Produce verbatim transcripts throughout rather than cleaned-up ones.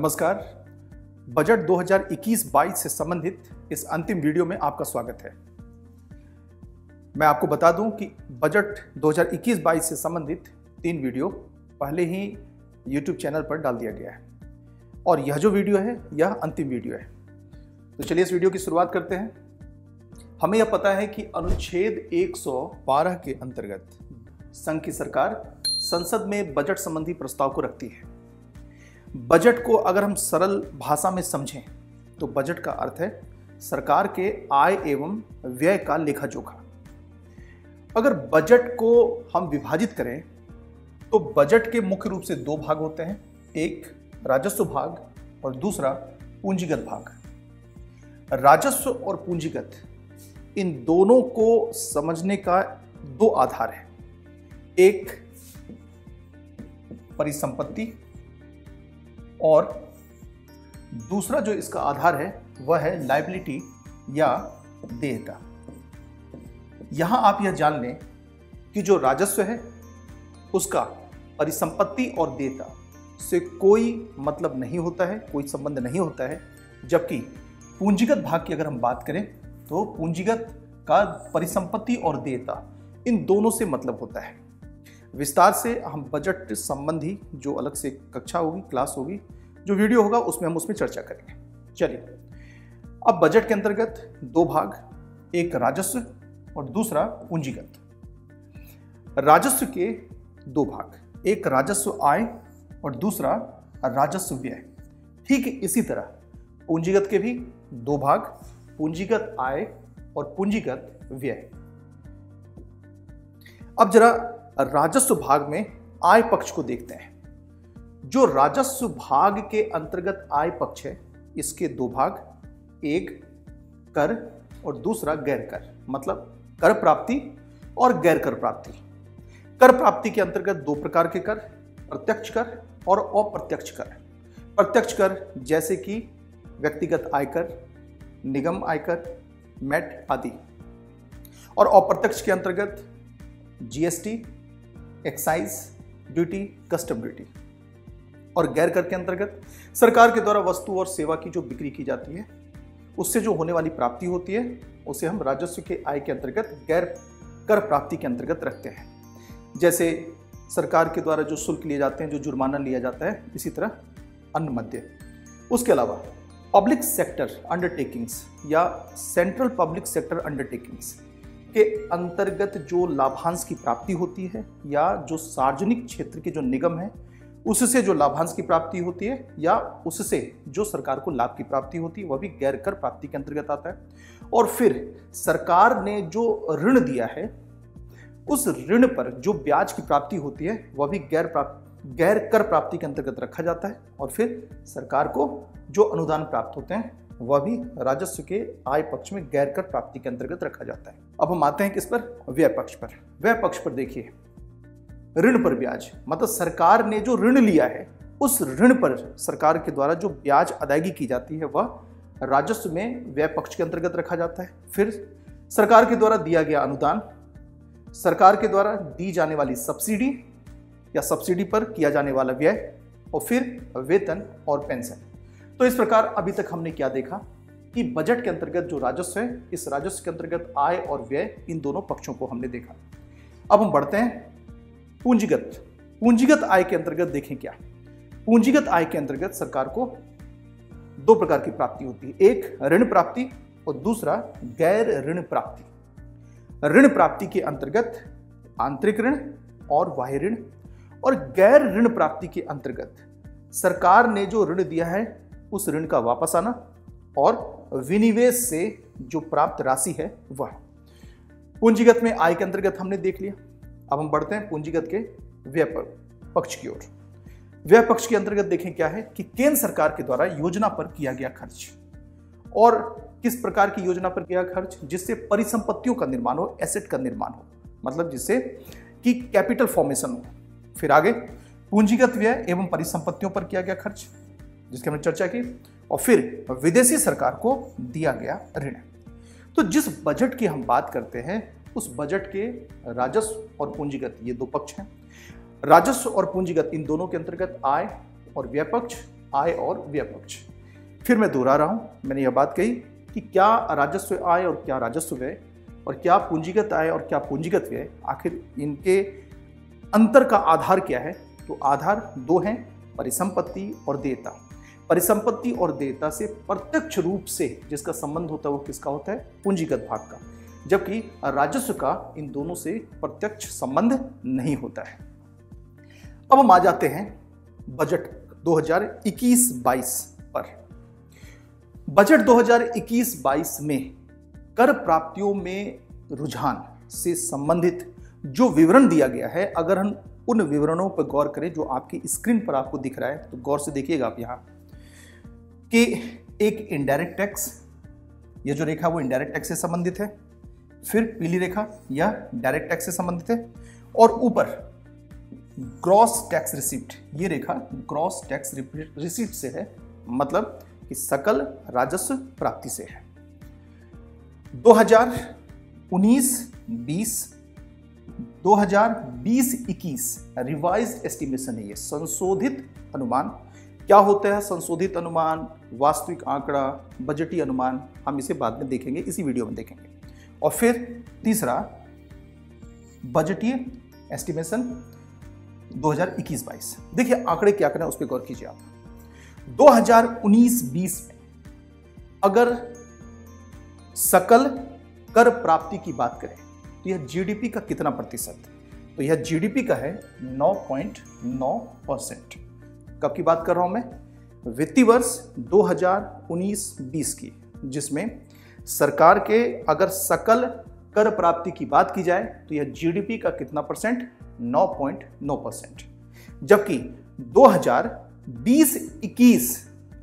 नमस्कार। बजट दो हज़ार इक्कीस बाईस से संबंधित इस अंतिम वीडियो में आपका स्वागत है। मैं आपको बता दूं कि बजट दो हज़ार इक्कीस बाईस से संबंधित तीन वीडियो पहले ही यूट्यूब चैनल पर डाल दिया गया है और यह जो वीडियो है यह अंतिम वीडियो है। तो चलिए इस वीडियो की शुरुआत करते हैं। हमें यह पता है कि अनुच्छेद एक सौ बारह के अंतर्गत संघ की सरकार संसद में बजट संबंधी प्रस्ताव को रखती है। बजट को अगर हम सरल भाषा में समझें तो बजट का अर्थ है सरकार के आय एवं व्यय का लेखा जोखा। अगर बजट को हम विभाजित करें तो बजट के मुख्य रूप से दो भाग होते हैं, एक राजस्व भाग और दूसरा पूंजीगत भाग। राजस्व और पूंजीगत इन दोनों को समझने का दो आधार है, एक परिसंपत्ति और दूसरा जो इसका आधार है वह है लायबिलिटी या देयता। यहां आप यह जान लें कि जो राजस्व है उसका परिसंपत्ति और देयता से कोई मतलब नहीं होता है, कोई संबंध नहीं होता है। जबकि पूंजीगत भाग की अगर हम बात करें तो पूंजीगत का परिसंपत्ति और देयता इन दोनों से मतलब होता है। विस्तार से हम बजट संबंधी जो अलग से कक्षा होगी, क्लास होगी, जो वीडियो होगा उसमें हम उसमें चर्चा करेंगे। चलिए, अब बजट के अंतर्गत दो भाग, एक राजस्व और दूसरा पूंजीगत। राजस्व के दो भाग, एक राजस्व आय और दूसरा राजस्व व्यय। ठीक इसी तरह पूंजीगत के भी दो भाग, पूंजीगत आय और पूंजीगत व्यय। अब जरा राजस्व भाग में आय पक्ष को देखते हैं। जो राजस्व भाग के अंतर्गत आय पक्ष है इसके दो भाग, एक कर और दूसरा गैर कर, मतलब कर प्राप्ति और गैर कर प्राप्ति। कर प्राप्ति के अंतर्गत दो प्रकार के कर, प्रत्यक्ष कर और अप्रत्यक्ष कर। प्रत्यक्ष कर जैसे कि व्यक्तिगत आयकर, निगम आयकर, मैट आदि, और अप्रत्यक्ष के अंतर्गत GST, excise duty, custom duty. और गैर कर के अंतर्गत सरकार के द्वारा वस्तु और सेवा की जो बिक्री की जाती है उससे जो होने वाली प्राप्ति होती है उसे हम राजस्व के आय के अंतर्गत गैर कर प्राप्ति के अंतर्गत रखते हैं। जैसे सरकार के द्वारा जो शुल्क लिए जाते हैं, जो जुर्माना लिया जाता है, इसी तरह अन्य मध्य। उसके अलावा पब्लिक सेक्टर अंडरटेकिंग्स या सेंट्रल पब्लिक सेक्टर अंडरटेकिंग्स के अंतर्गत जो लाभांश की प्राप्ति होती है या जो सार्वजनिक क्षेत्र के जो निगम है उससे जो लाभांश की प्राप्ति होती है या उससे जो सरकार को लाभ की प्राप्ति होती है वह भी गैर कर प्राप्ति के अंतर्गत आता है। और फिर सरकार ने जो ऋण दिया है उस ऋण पर जो ब्याज की प्राप्ति होती है वह भी गैर प्राप्ति गैर कर प्राप्ति के अंतर्गत रखा जाता है। और फिर सरकार को जो अनुदान प्राप्त होते हैं वह भी राजस्व के आय पक्ष में गैर कर प्राप्ति के अंतर्गत रखा जाता है। अब हम आते हैं किस पर, व्यय पक्ष पर। व्यय पक्ष पर देखिए, ऋण पर ब्याज, मतलब सरकार ने जो ऋण लिया है उस ऋण पर सरकार के द्वारा जो ब्याज अदायगी की जाती है वह राजस्व में व्यय पक्ष के अंतर्गत रखा जाता है। फिर सरकार के द्वारा दिया गया अनुदान, सरकार के द्वारा दी जाने वाली सब्सिडी या सब्सिडी पर किया जाने वाला व्यय, और फिर वेतन और पेंशन। तो इस प्रकार अभी तक हमने क्या देखा कि बजट के अंतर्गत जो राजस्व है इस राजस्व के अंतर्गत आय और व्यय इन दोनों पक्षों को हमने देखा। अब हम बढ़ते हैं पूंजीगत। पूंजीगत आय के अंतर्गत देखें क्या, पूंजीगत आय के अंतर्गत सरकार को दो प्रकार की प्राप्ति होती है, एक ऋण प्राप्ति और दूसरा गैर ऋण प्राप्ति। ऋण प्राप्ति के अंतर्गत आंतरिक ऋण और बाह्य ऋण, और गैर ऋण प्राप्ति के अंतर्गत सरकार ने जो ऋण दिया है उस ऋण का वापस आना और विनिवेश से जो प्राप्त राशि है वह। पूंजीगत में आय के अंतर्गत हमने देख लिया। अब हम बढ़ते हैं पूंजीगत के व्यय पक्ष की ओर। व्यय पक्ष के अंतर्गत देखें क्या है कि केंद्र सरकार के द्वारा योजना पर किया गया खर्च, और किस प्रकार की योजना पर किया खर्च, जिससे परिसंपत्तियों का निर्माण हो, एसेट का निर्माण हो, मतलब जिससे कि कैपिटल फॉर्मेशन हो। फिर आगे पूंजीगत व्यय एवं परिसंपत्तियों पर किया गया खर्च जिसकी हमने चर्चा की, और फिर विदेशी सरकार को दिया गया ऋण। तो जिस बजट की हम बात करते हैं उस बजट के राजस्व और पूंजीगत ये दो पक्ष हैं। राजस्व और पूंजीगत इन दोनों के अंतर्गत आय और व्यय पक्ष आय और व्यय पक्ष। फिर मैं दोहरा रहा हूँ, मैंने यह बात कही कि क्या राजस्व आय और क्या राजस्व व्यय और क्या पूंजीगत आय और क्या पूंजीगत व्यय, आखिर इनके अंतर का आधार क्या है। तो आधार दो हैं, परिसंपत्ति और देयता। परिसंपत्ति और देयता से प्रत्यक्ष रूप से जिसका संबंध होता है वो किसका होता है, पूंजीगत भाग का, जबकि राजस्व का इन दोनों से प्रत्यक्ष संबंध नहीं होता है। अब हम आ जाते हैं बजट दो हज़ार इक्कीस बाईस पर। बजट दो हज़ार इक्कीस बाईस में कर प्राप्तियों में रुझान से संबंधित जो विवरण दिया गया है, अगर हम उन विवरणों पर गौर करें जो आपकी स्क्रीन पर आपको दिख रहा है, तो गौर से देखिएगा आप यहाँ कि एक इनडायरेक्ट टैक्स, यह जो रेखा वो इनडायरेक्ट टैक्स से संबंधित है, फिर पीली रेखा या डायरेक्ट टैक्स से संबंधित है, और ऊपर ग्रॉस टैक्स रिसिप्ट, ये रेखा ग्रॉस टैक्स रिसिप्ट से है, मतलब कि सकल राजस्व प्राप्ति से है। दो हज़ार उन्नीस बीस, दो हज़ार बीस इक्कीस रिवाइज्ड एस्टिमेशन है, ये संशोधित अनुमान। क्या होता है संशोधित अनुमान, वास्तविक आंकड़ा, बजटीय अनुमान, हम इसे बाद में देखेंगे, इसी वीडियो में देखेंगे। और फिर तीसरा बजटीय एस्टिमेशन दो हज़ार इक्कीस बाईस। देखिए आंकड़े क्या करें, उस पर गौर कीजिए आप। दो हज़ार उन्नीस बीस में अगर सकल कर प्राप्ति की बात करें तो यह जीडीपी का कितना प्रतिशत, तो यह जीडीपी का है नौ पॉइंट नौ परसेंट। कब की बात कर रहा हूं मैं, वित्तीय वर्ष दो हज़ार उन्नीस बीस की, जिसमें सरकार के अगर सकल कर प्राप्ति की बात की जाए तो यह जीडीपी का कितना परसेंट, नौ पॉइंट नौ परसेंट। जबकि दो हज़ार बीस इक्कीस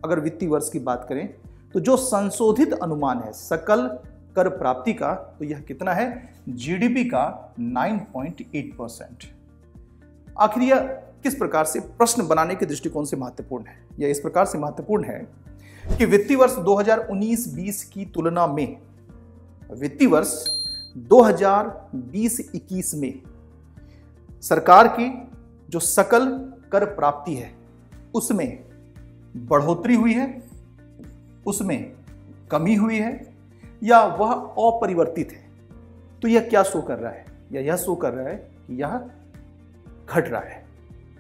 अगर वित्तीय वर्ष की बात करें तो जो संशोधित अनुमान है सकल कर प्राप्ति का, तो यह कितना है, जीडीपी का नौ पॉइंट आठ परसेंट। आखिर यह किस प्रकार से प्रश्न बनाने के दृष्टिकोण से महत्वपूर्ण है, यह इस प्रकार से महत्वपूर्ण है कि वित्तीय वर्ष दो हज़ार उन्नीस बीस की तुलना में वित्तीय वर्ष दो हज़ार बीस इक्कीस में सरकार की जो सकल कर प्राप्ति है उसमें बढ़ोतरी हुई है, उसमें कमी हुई है, या वह अपरिवर्तित है। तो यह क्या शो कर रहा है, या यह शो कर रहा है कि यह घट रहा है,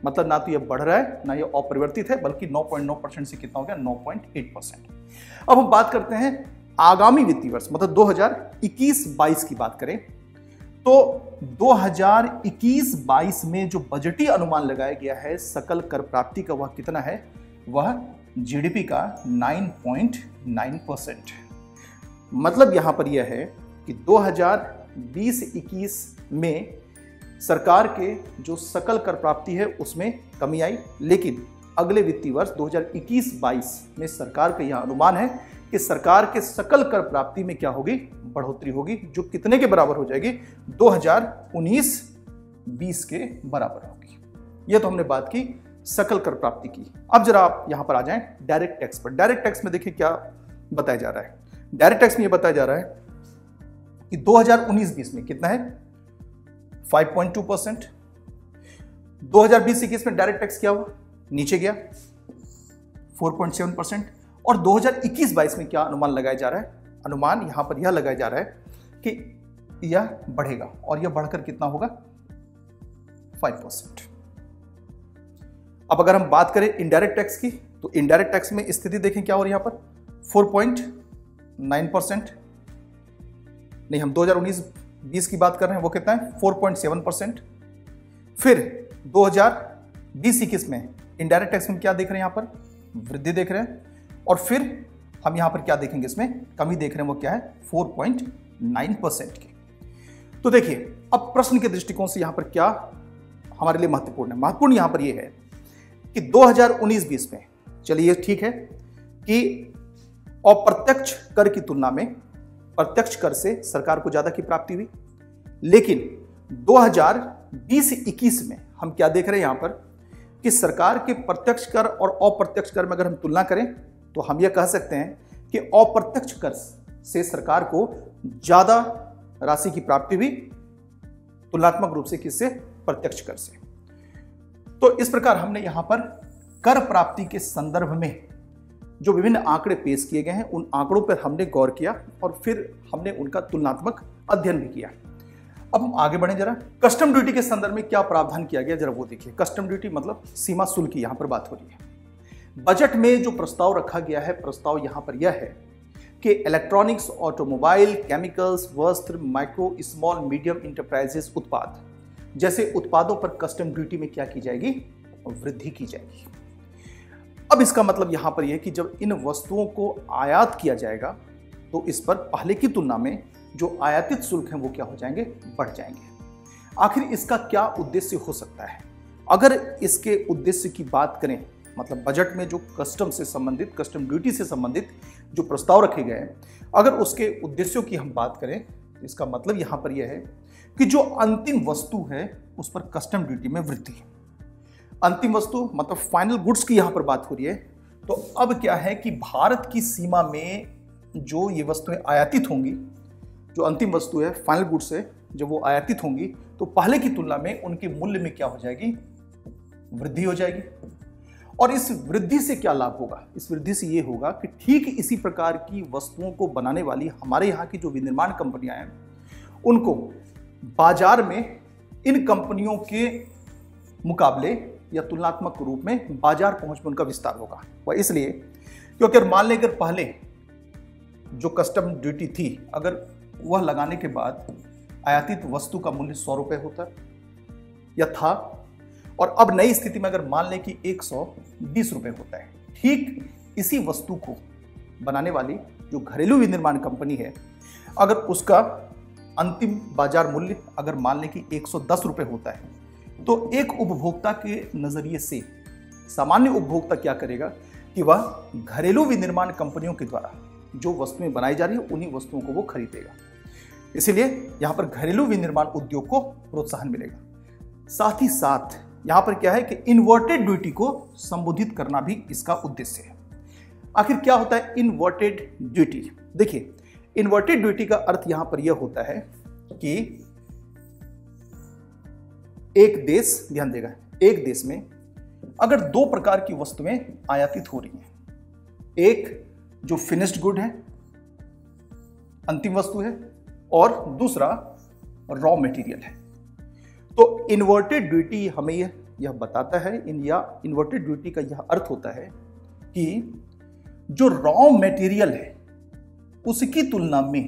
मतलब ना तो यह बढ़ रहा है ना यह अपरिवर्तित है, बल्कि नौ पॉइंट नौ परसेंट से कितना हो गया, नौ पॉइंट आठ परसेंट। अब हम बात करते हैं आगामी वित्तीय वर्ष, मतलब दो हज़ार इक्कीस बाईस की बात करें तो दो हज़ार इक्कीस बाईस में जो बजटीय अनुमान लगाया गया है सकल कर प्राप्ति का, वह कितना है, वह जीडीपी का नौ पॉइंट नौ परसेंट। मतलब यहाँ पर यह है कि दो हज़ार बीस इक्कीस में सरकार के जो सकल कर प्राप्ति है उसमें कमी आई, लेकिन अगले वित्तीय वर्ष दो हज़ार इक्कीस बाईस में सरकार का यह अनुमान है कि सरकार के सकल कर प्राप्ति में क्या होगी, बढ़ोतरी होगी, जो कितने के बराबर हो जाएगी, दो हज़ार उन्नीस बीस के बराबर होगी। यह तो हमने बात की सकल कर प्राप्ति की। अब जरा आप यहां पर आ जाएं डायरेक्ट टैक्स पर। डायरेक्ट टैक्स में देखिए क्या बताया जा रहा है, डायरेक्ट टैक्स में यह बताया जा रहा है कि दो हज़ार उन्नीस बीस में कितना है, पाँच पॉइंट दो परसेंट। दो हज़ार बीस इक्कीस में डायरेक्ट टैक्स क्या हुआ, नीचे गया चार पॉइंट सात परसेंट। और दो हज़ार इक्कीस बाईस में क्या अनुमान लगाया जा रहा है, अनुमान यहाँ पर यह लगाया जा रहा है कि यह बढ़ेगा, और यह बढ़कर कितना होगा, पाँच परसेंट। अब अगर हम बात करें इनडायरेक्ट टैक्स की, तो इनडायरेक्ट टैक्स में स्थिति देखें क्या हो रही है यहाँ पर, चार पॉइंट नौ परसेंट। नहीं, हम दो हज़ार उन्नीस बीस की बात कर रहे हैं, वो कितना है, चार पॉइंट सात परसेंट। फिर दो हज़ार बीस इक्कीस में इनडायरेक्ट टैक्स में क्या देख रहे हैं, यहाँ पर वृद्धि देख रहे हैं, और फिर हम यहां पर क्या देखेंगे, इसमें कमी देख रहे हैं, वो क्या है, चार पॉइंट नौ परसेंट की। तो देखिए अब प्रश्न के दृष्टिकोण से यहां पर क्या हमारे लिए महत्वपूर्ण है, महत्वपूर्ण यहां पर ये है कि दो हज़ार उन्नीस बीस में, चलिए ठीक है कि अप्रत्यक्ष कर की तुलना में प्रत्यक्ष कर से सरकार को ज्यादा की प्राप्ति हुई, लेकिन दो हज़ार बीस इक्कीस में हम क्या देख रहे हैं यहां पर कि सरकार के प्रत्यक्ष कर और अप्रत्यक्ष कर में अगर हम तुलना करें तो हम यह कह सकते हैं कि अप्रत्यक्ष कर से सरकार को ज्यादा राशि की प्राप्ति हुई तुलनात्मक रूप से किससे, प्रत्यक्ष कर से। तो इस प्रकार हमने यहां पर कर प्राप्ति के संदर्भ में जो विभिन्न आंकड़े पेश किए गए हैं उन आंकड़ों पर हमने गौर किया और फिर हमने उनका तुलनात्मक अध्ययन भी किया। अब हम आगे बढ़े जरा, कस्टम ड्यूटी के संदर्भ में क्या प्रावधान किया गया जरा वो देखिए। कस्टम ड्यूटी मतलब सीमा शुल्क की यहाँ पर बात हो रही है। बजट में जो प्रस्ताव रखा गया है, प्रस्ताव यहाँ पर यह है कि इलेक्ट्रॉनिक्स, ऑटोमोबाइल, केमिकल्स, वस्त्र, माइक्रो स्मॉल मीडियम इंटरप्राइजेस उत्पाद जैसे उत्पादों पर कस्टम ड्यूटी में क्या की जाएगी, वृद्धि की जाएगी। अब इसका मतलब यहाँ पर यह कि जब इन वस्तुओं को आयात किया जाएगा तो इस पर पहले की तुलना में जो आयातित शुल्क हैं वो क्या हो जाएंगे, बढ़ जाएंगे। आखिर इसका क्या उद्देश्य हो सकता है? अगर इसके उद्देश्य की बात करें, मतलब बजट में जो कस्टम से संबंधित, कस्टम ड्यूटी से संबंधित जो प्रस्ताव रखे गए हैं, अगर उसके उद्देश्यों की हम बात करें, इसका मतलब यहाँ पर यह है कि जो अंतिम वस्तु है उस पर कस्टम ड्यूटी में वृद्धि। अंतिम वस्तु मतलब फाइनल गुड्स की यहाँ पर बात हो रही है। तो अब क्या है कि भारत की सीमा में जो ये वस्तुएं आयातित होंगी, जो अंतिम वस्तु है फाइनल गुड्स है, जब वो आयातित होंगी तो पहले की तुलना में उनके मूल्य में क्या हो जाएगी, वृद्धि हो जाएगी। और इस वृद्धि से क्या लाभ होगा? इस वृद्धि से ये होगा कि ठीक इसी प्रकार की वस्तुओं को बनाने वाली हमारे यहाँ की जो विनिर्माण कंपनियां हैं उनको बाजार में इन कंपनियों के मुकाबले या तुलनात्मक रूप में बाजार पहुँच में उनका विस्तार होगा। वह इसलिए क्योंकि अगर मान लें अगर पहले जो कस्टम ड्यूटी थी अगर वह लगाने के बाद आयातित वस्तु का मूल्य सौ रुपये होता या था, और अब नई स्थिति में अगर मान लें कि एक सौ बीस रुपये होता है, ठीक इसी वस्तु को बनाने वाली जो घरेलू विनिर्माण कंपनी है अगर उसका अंतिम बाजार मूल्य अगर मान लें कि एक सौ दस रुपये होता है तो एक उपभोक्ता के नज़रिए से सामान्य उपभोक्ता क्या करेगा कि वह घरेलू विनिर्माण कंपनियों के द्वारा जो वस्तुएं बनाई जा रही है उन्हीं वस्तुओं को वो खरीदेगा। इसीलिए यहाँ पर घरेलू विनिर्माण उद्योग को प्रोत्साहन मिलेगा। साथ ही साथ यहाँ पर क्या है कि इन्वर्टेड ड्यूटी को संबोधित करना भी इसका उद्देश्य है। आखिर क्या होता है इन्वर्टेड ड्यूटी? देखिए, इन्वर्टेड ड्यूटी का अर्थ यहाँ पर यह होता है कि एक देश, ध्यान देगा, एक देश में अगर दो प्रकार की वस्तुएं आयातित हो रही हैं, एक जो फिनिश्ड गुड है, अंतिम वस्तु है, और दूसरा रॉ मटेरियल है, तो इन्वर्टेड ड्यूटी हमें यह, यह बताता है, इन या इन्वर्टेड ड्यूटी का यह अर्थ होता है कि जो रॉ मटेरियल है उसकी तुलना में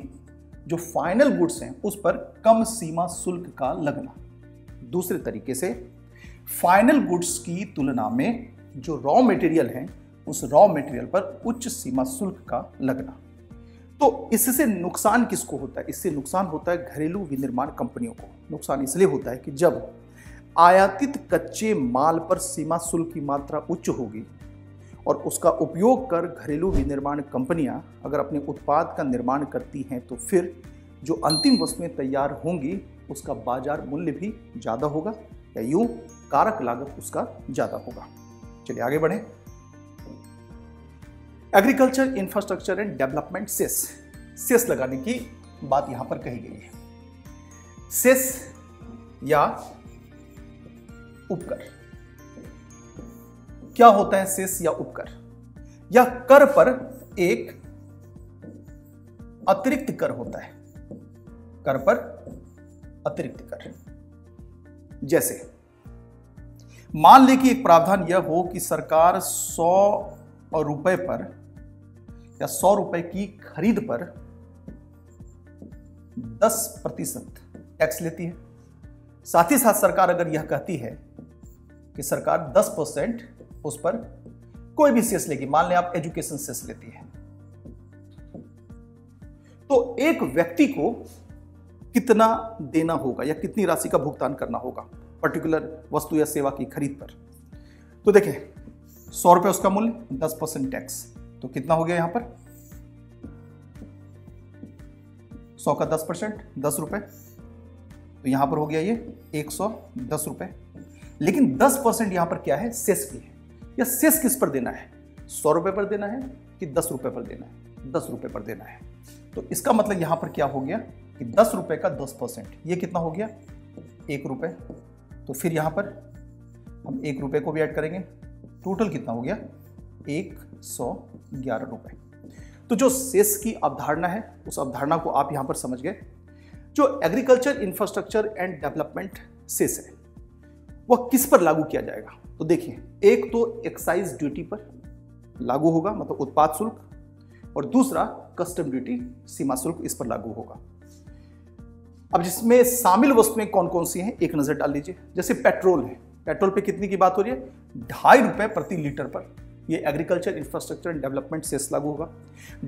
जो फाइनल गुड्स हैं उस पर कम सीमा शुल्क का लगना। दूसरे तरीके से फाइनल गुड्स की तुलना में जो रॉ मटेरियल हैं उस रॉ मटेरियल पर उच्च सीमा शुल्क का लगना। तो इससे नुकसान किसको होता है? इससे नुकसान होता है घरेलू विनिर्माण कंपनियों को। नुकसान इसलिए होता है कि जब आयातित कच्चे माल पर सीमा शुल्क की मात्रा उच्च होगी और उसका उपयोग कर घरेलू विनिर्माण कंपनियां अगर अपने उत्पाद का निर्माण करती हैं तो फिर जो अंतिम वस्तुएं तैयार होंगी उसका बाजार मूल्य भी ज़्यादा होगा, या यूँ कारक लागत उसका ज़्यादा होगा। चलिए आगे बढ़ें। Agriculture, infrastructure and development cess, cess लगाने की बात यहां पर कही गई है। सेस या उपकर क्या होता है? सेस या उपकर या कर पर एक अतिरिक्त कर होता है। कर पर अतिरिक्त कर, जैसे मान ले कि एक प्रावधान यह हो कि सरकार सौ और रुपए पर या सौ रुपए की खरीद पर दस प्रतिशत टैक्स लेती है। साथ ही साथ सरकार अगर यह कहती है कि सरकार दस परसेंट उस पर कोई भी सेस लेगी, मान लें आप एजुकेशन सेस लेती है, तो एक व्यक्ति को कितना देना होगा या कितनी राशि का भुगतान करना होगा पर्टिकुलर वस्तु या सेवा की खरीद पर? तो देखें, सौ रुपये उसका मूल्य, दस परसेंट टैक्स, तो कितना हो गया यहां पर? सौ का दस परसेंट दस रुपये, तो यहां पर हो गया ये एक सौ दस रुपये। लेकिन दस परसेंट यहां पर क्या है? सेस भी है। या सेस किस पर देना है? सौ रुपये पर देना है कि दस रुपये पर देना है? दस रुपये पर देना है। तो इसका मतलब यहां पर क्या हो गया कि दस रुपये का दस परसेंट, ये कितना हो गया? एक रुपये। तो फिर यहां पर हम एक रुपये को भी ऐड करेंगे, टोटल कितना हो गया एक सौ ग्यारह रुपए। तो जो सेस की अवधारणा है उस अवधारणा को आप यहां पर समझ गए। जो agriculture infrastructure and development cess है वह किस पर लागू किया जाएगा, तो देखिए एक तो एक्साइज ड्यूटी पर लागू होगा मतलब उत्पाद शुल्क, और दूसरा कस्टम ड्यूटी सीमा शुल्क इस पर लागू होगा। अब जिसमें शामिल वस्तुएं कौन कौन सी हैं एक नजर डाल लीजिए। जैसे पेट्रोल है, पेट्रोल पे कितनी की बात हो रही है ढाई रुपए प्रति लीटर पर ये agriculture infrastructure and development cess लागू होगा।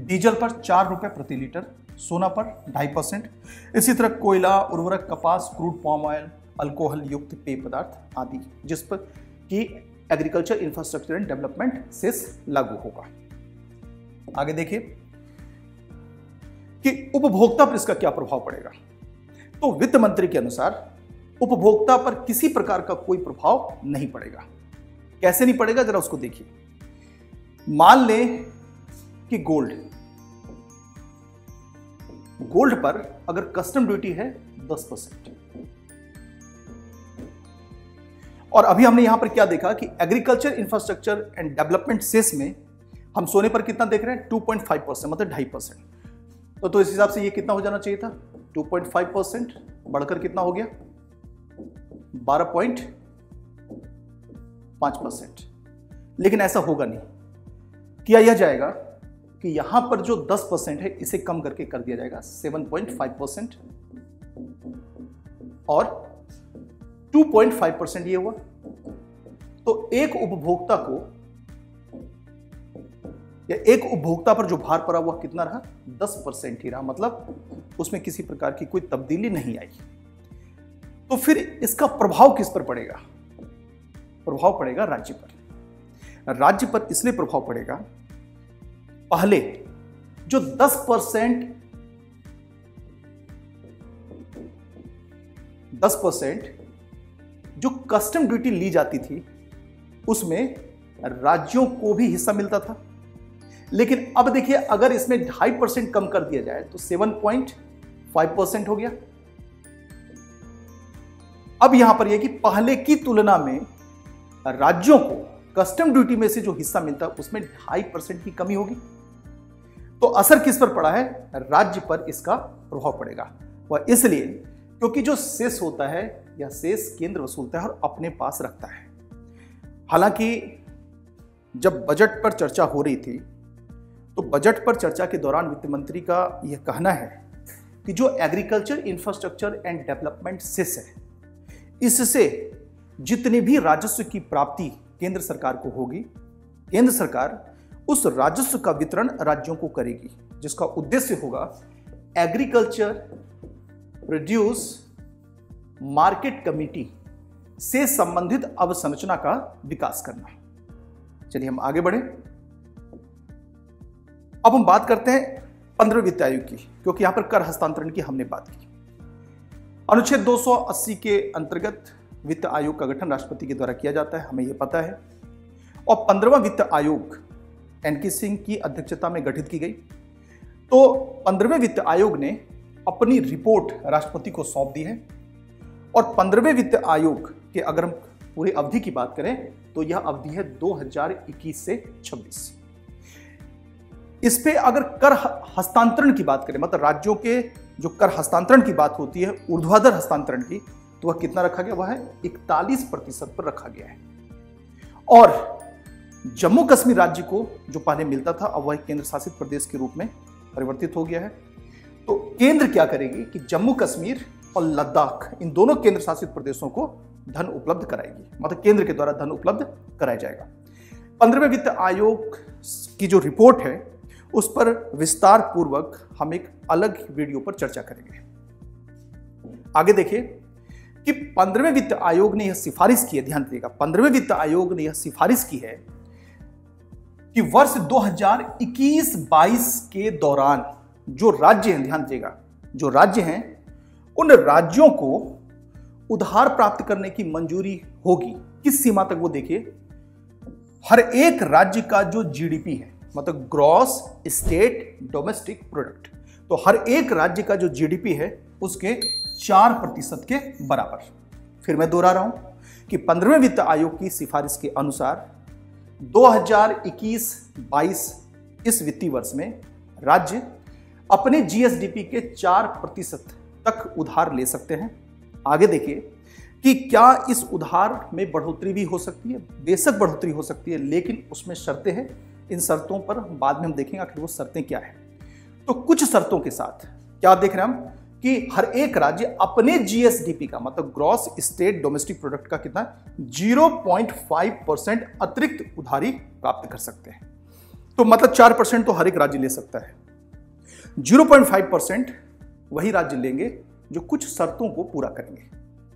डीजल पर चार रुपए प्रति लीटर, सोना पर ढाई परसेंट, इसी तरह कोयला, उर्वरक, कपास, क्रूड पाम ऑयल, अल्कोहल युक्त पेय पदार्थ आदि जिस पर कि agriculture infrastructure and development cess लागू होगा। आगे देखिए कि उपभोक्ता पर इसका क्या प्रभाव पड़ेगा। तो वित्त मंत्री के अनुसार उपभोक्ता पर किसी प्रकार का कोई प्रभाव नहीं पड़ेगा। कैसे नहीं पड़ेगा जरा उसको देखिए। मान लें कि गोल्ड गोल्ड पर अगर कस्टम ड्यूटी है दस परसेंट, और अभी हमने यहां पर क्या देखा कि agriculture infrastructure and development cess में हम सोने पर कितना देख रहे हैं दो पॉइंट पाँच परसेंट मतलब ढाई परसेंट। तो, तो इस हिसाब से ये कितना हो जाना चाहिए था दो पॉइंट पाँच परसेंट बढ़कर कितना हो गया बारह पॉइंट पाँच परसेंट। लेकिन ऐसा होगा नहीं, किया यह जाएगा कि यहां पर जो दस परसेंट है इसे कम करके कर दिया जाएगा सात पॉइंट पाँच परसेंट और दो पॉइंट पाँच परसेंट ये हुआ। तो एक उपभोक्ता को या एक उपभोक्ता पर जो भार पड़ा हुआ कितना रहा दस परसेंट ही रहा, मतलब उसमें किसी प्रकार की कोई तब्दीली नहीं आई। तो फिर इसका प्रभाव किस पर पड़ेगा? प्रभाव पड़ेगा राज्य पर। राज्य पर इसलिए प्रभाव पड़ेगा, पहले जो दस परसेंट जो कस्टम ड्यूटी ली जाती थी उसमें राज्यों को भी हिस्सा मिलता था, लेकिन अब देखिए अगर इसमें ढाई परसेंट कम कर दिया जाए तो सात पॉइंट पाँच परसेंट हो गया। अब यहां पर यह कि पहले की तुलना में राज्यों को कस्टम ड्यूटी में से जो हिस्सा मिलता है उसमें ढाई परसेंट की कमी होगी। तो असर किस पर पड़ा है? राज्य पर इसका प्रभाव पड़ेगा। वह इसलिए क्योंकि जो सेस होता है यह सेस केंद्र वसूलता है और अपने पास रखता है। हालांकि जब बजट पर चर्चा हो रही थी तो बजट पर चर्चा के दौरान वित्त मंत्री का यह कहना है कि जो agriculture infrastructure and development cess है इससे जितनी भी राजस्व की प्राप्ति केंद्र सरकार को होगी केंद्र सरकार उस राजस्व का वितरण राज्यों को करेगी, जिसका उद्देश्य होगा एग्रीकल्चर प्रोड्यूस मार्केट कमेटी से संबंधित अवसंरचना का विकास करना। चलिए हम आगे बढ़े। अब हम बात करते हैं पंद्रह वित्त आयोग की, क्योंकि यहां पर कर हस्तांतरण की हमने बात की। अनुच्छेद दो सौ अस्सी के अंतर्गत वित्त आयोग का गठन राष्ट्रपति के द्वारा किया जाता है, हमें यह पता है। और पंद्रहवां वित्त आयोग एनके सिंह की अध्यक्षता में गठित की गई। तो पंद्रहवें वित्त आयोग ने अपनी रिपोर्ट राष्ट्रपति को सौंप दी है, और पंद्रहवें वित्त आयोग के अगर हम पूरी अवधि की बात करें तो यह अवधि है दो हज़ार इक्कीस से छब्बीस। इस पे अगर कर हस्तांतरण की बात करें मतलब राज्यों के जो कर हस्तांतरण की बात होती है ऊर्ध्वाधर हस्तांतरण की, तो वह कितना रखा गया? वह है इकतालीस प्रतिशत पर रखा गया है। और जम्मू कश्मीर राज्य को जो पहले मिलता था अब वह केंद्र शासित प्रदेश के रूप में परिवर्तित हो गया है। तो केंद्र क्या करेगी कि जम्मू कश्मीर और लद्दाख इन दोनों केंद्र शासित प्रदेशों को धन उपलब्ध कराएगी, मतलब केंद्र के द्वारा धन उपलब्ध कराया जाएगा। पंद्रहवें वित्त आयोग की जो रिपोर्ट है उस पर विस्तार पूर्वक हम एक अलग वीडियो पर चर्चा करेंगे। आगे देखिए कि पंद्रहवें वित्त आयोग ने यह सिफारिश की है, ध्यान दीजिएगा, पंद्रहवें वित्त आयोग ने यह सिफारिश की है कि वर्ष दो हज़ार इक्कीस बाईस के दौरान जो राज्य हैं, ध्यान दीजिएगा, जो राज्य हैं उन राज्यों को उधार प्राप्त करने की मंजूरी होगी। किस सीमा तक? वो देखिए हर एक राज्य का जो जीडीपी है मतलब ग्रॉस स्टेट डोमेस्टिक प्रोडक्ट, तो हर एक राज्य का जो जीडीपी है उसके चार प्रतिशत के बराबर। फिर मैं दोहरा रहा हूं कि पंद्रहवें वित्त आयोग की सिफारिश के अनुसार दो हज़ार इक्कीस बाईस इस वित्तीय वर्ष में राज्य अपने जीएसडीपी के चार प्रतिशत तक उधार ले सकते हैं। आगे देखिए कि क्या इस उधार में बढ़ोतरी भी हो सकती है। बेशक बढ़ोतरी हो सकती है, लेकिन उसमें शर्तें हैं। इन शर्तों पर बाद में हम देखेंगे आखिर वो शर्तें क्या है। तो कुछ शर्तों के साथ क्या देख रहे हैं हम कि हर एक राज्य अपने जीएसडीपी का मतलब ग्रॉस स्टेट डोमेस्टिक प्रोडक्ट का कितना ज़ीरो पॉइंट फ़ाइव परसेंट अतिरिक्त उधारी प्राप्त कर सकते हैं। तो मतलब चार परसेंट तो हर एक राज्य ले सकता है, ज़ीरो पॉइंट फ़ाइव परसेंट वही राज्य लेंगे जो कुछ शर्तों को पूरा करेंगे।